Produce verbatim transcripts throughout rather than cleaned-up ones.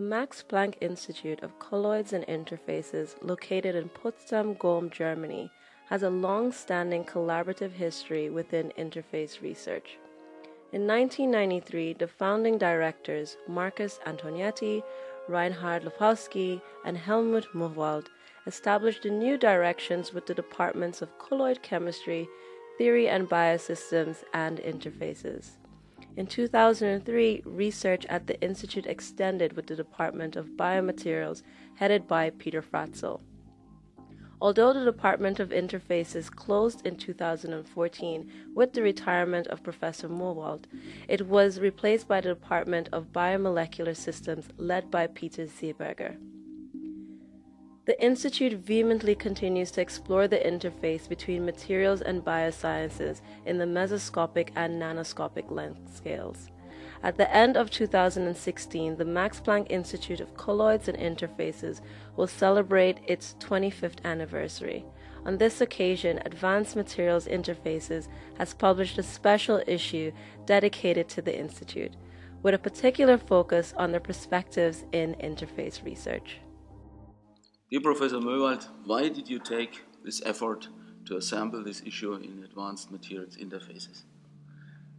The Max Planck Institute of Colloids and Interfaces, located in Potsdam, Ulm, Germany, has a long-standing collaborative history within interface research. In nineteen ninety-three, the founding directors, Markus Antonietti, Reinhard Lipowsky, and Helmut Mohwald, established the new directions with the departments of colloid chemistry, theory and biosystems, and interfaces. In two thousand three, research at the Institute extended with the Department of Biomaterials, headed by Peter Fratzel. Although the Department of Interfaces closed in two thousand fourteen with the retirement of Professor Mohwald, it was replaced by the Department of Biomolecular Systems, led by Peter Seeberger. The Institute vehemently continues to explore the interface between materials and biosciences in the mesoscopic and nanoscopic length scales. At the end of two thousand sixteen, the Max Planck Institute of Colloids and Interfaces will celebrate its twenty-fifth anniversary. On this occasion, Advanced Materials Interfaces has published a special issue dedicated to the Institute, with a particular focus on their perspectives in interface research. Dear Professor Mohwald, why did you take this effort to assemble this issue in Advanced Materials Interfaces?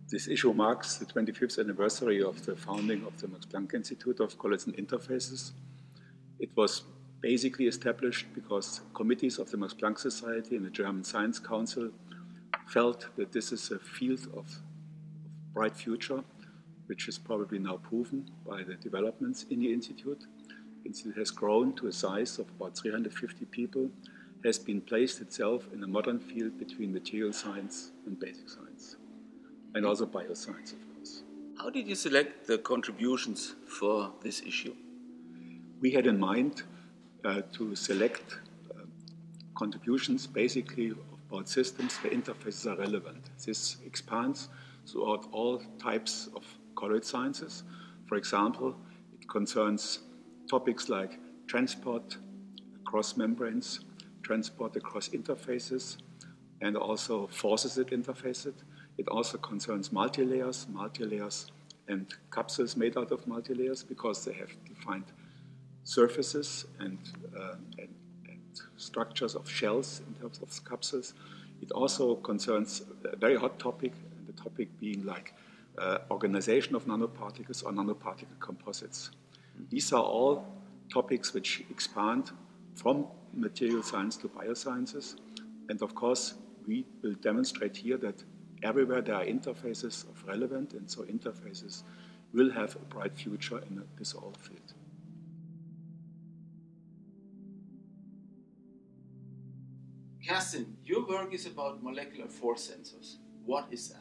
This issue marks the twenty-fifth anniversary of the founding of the Max Planck Institute of Colloids and Interfaces. It was basically established because committees of the Max Planck Society and the German Science Council felt that this is a field of bright future, which is probably now proven by the developments in the Institute. The Institute has grown to a size of about three hundred fifty people, has been placed itself in a modern field between material science and basic science. And also bioscience, of course. How did you select the contributions for this issue? We had in mind uh, to select uh, contributions basically about systems where interfaces are relevant. This expands throughout all types of colloid sciences. For example, it concerns topics like transport across membranes, transport across interfaces, and also forces that interface it. It also concerns multilayers, multilayers and capsules made out of multilayers, because they have defined surfaces and, uh, and, and structures of shells in terms of capsules. It also concerns a very hot topic, and the topic being like uh, organization of nanoparticles or nanoparticle composites. These are all topics which expand from material science to biosciences. And of course, we will demonstrate here that everywhere there are interfaces of relevance, and so interfaces will have a bright future in this whole field. Kerstin, your work is about molecular force sensors. What is that?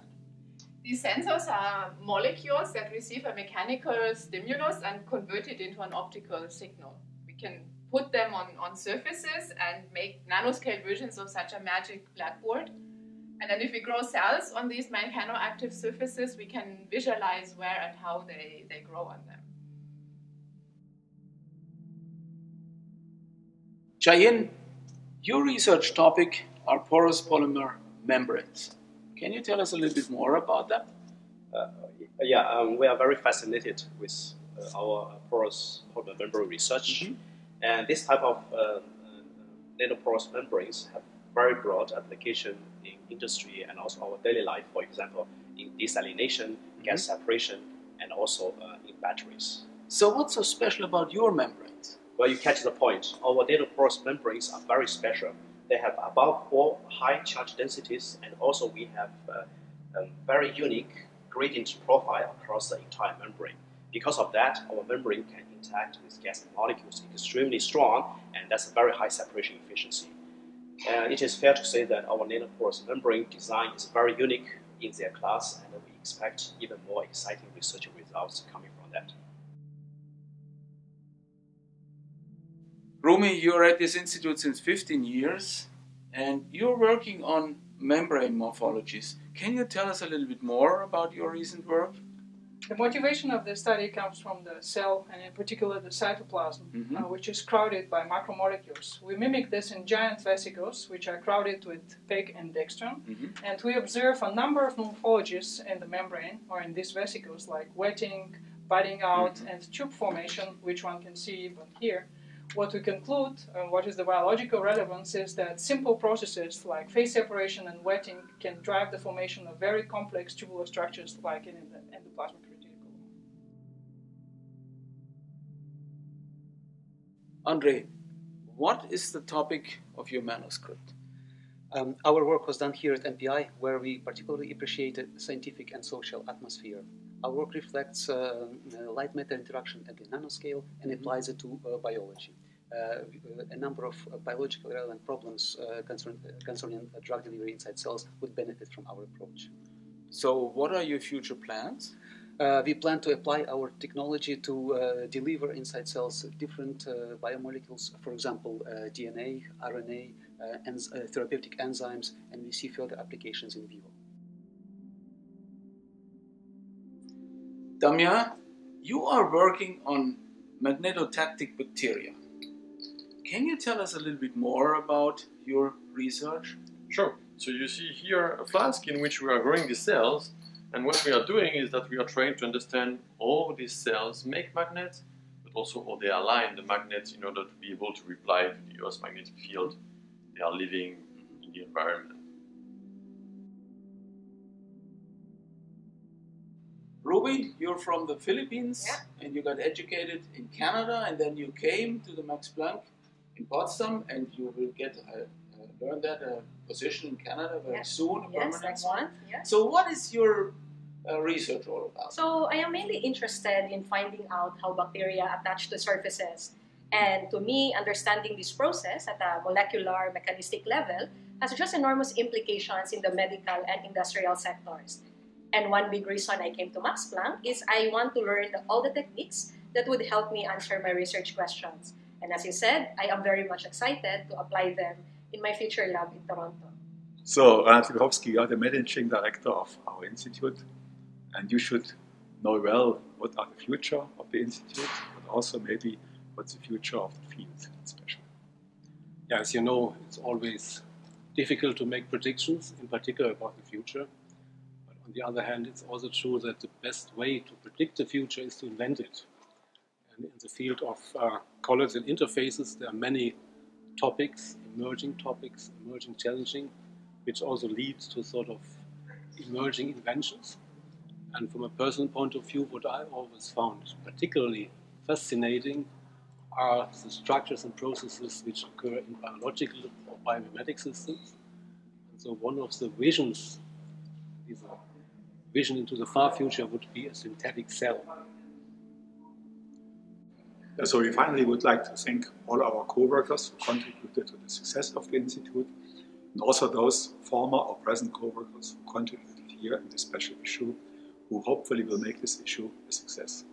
These sensors are molecules that receive a mechanical stimulus and convert it into an optical signal. We can put them on, on surfaces and make nanoscale versions of such a magic blackboard. And then if we grow cells on these mechanoactive surfaces, we can visualize where and how they, they grow on them. Jayin, your research topic are porous polymer membranes. Can you tell us a little bit more about that? Uh, yeah, um, we are very fascinated with uh, our porous polymer membrane research. Mm-hmm. And this type of uh, nanoporous membranes have very broad application in industry and also our daily life, for example, in desalination, mm-hmm. gas separation, and also uh, in batteries. So what's so special about your membranes? Well, you catch the point. Our nanoporous membranes are very special. They have above all high charge densities, and also we have uh, a very unique gradient profile across the entire membrane. Because of that, our membrane can interact with gas molecules extremely strong, and that's a very high separation efficiency. Uh, it is fair to say that our nanoporous membrane design is very unique in their class, and we expect even more exciting research results coming from that. Rumi, you're at this institute since fifteen years, and you're working on membrane morphologies. Can you tell us a little bit more about your recent work? The motivation of the study comes from the cell, and in particular the cytoplasm, mm-hmm. uh, which is crowded by macromolecules. We mimic this in giant vesicles, which are crowded with peg and dextrin, mm-hmm. and we observe a number of morphologies in the membrane, or in these vesicles, like wetting, budding out and tube formation, which one can see even here, what we conclude, uh, what is the biological relevance, is that simple processes like phase separation and wetting can drive the formation of very complex tubular structures like in the endoplasmic reticulum. André, what is the topic of your manuscript? Um, our work was done here at M P I, where we particularly appreciated scientific and social atmosphere. Our work reflects uh, light matter interaction at the nanoscale and applies it to uh, biology. Uh, a number of uh, biologically relevant problems uh, concern, uh, concerning uh, drug delivery inside cells would benefit from our approach. So what are your future plans? Uh, we plan to apply our technology to uh, deliver inside cells different uh, biomolecules, for example, uh, D N A, R N A, uh, and uh, therapeutic enzymes, and we see further applications in vivo. Damia, you are working on magnetotactic bacteria. Can you tell us a little bit more about your research? Sure. So you see here a flask in which we are growing these cells, and what we are doing is that we are trying to understand how these cells make magnets, but also how they align the magnets in order to be able to reply to the Earth's magnetic field they are living in the environment. Ruby, you're from the Philippines, yeah, and you got educated in Canada, and then you came to the Max Planck in Potsdam, and you will get a, uh, learn that a position in Canada very yeah. soon, a yes, permanent one. Yeah. So what is your uh, research all about? So I am mainly interested in finding out how bacteria attach to surfaces, and to me, understanding this process at a molecular, mechanistic level has just enormous implications in the medical and industrial sectors. And one big reason I came to Max Planck is I want to learn all the techniques that would help me answer my research questions. And as you said, I am very much excited to apply them in my future lab in Toronto. So, Reinhard Lipowsky, you are the managing director of our institute, and you should know well what are the future of the institute, but also maybe what's the future of the field, especially. Yeah, as you know, it's always difficult to make predictions, in particular about the future. On the other hand, it's also true that the best way to predict the future is to invent it. And in the field of uh, colloids and interfaces, there are many topics, emerging topics, emerging challenging, which also leads to sort of emerging inventions. And from a personal point of view, what I always found particularly fascinating are the structures and processes which occur in biological or biomimetic systems. And so one of the visions, these are vision into the far future, would be a synthetic cell. So we finally would like to thank all our co-workers who contributed to the success of the Institute, and also those former or present co-workers who contributed here in this special issue, who hopefully will make this issue a success.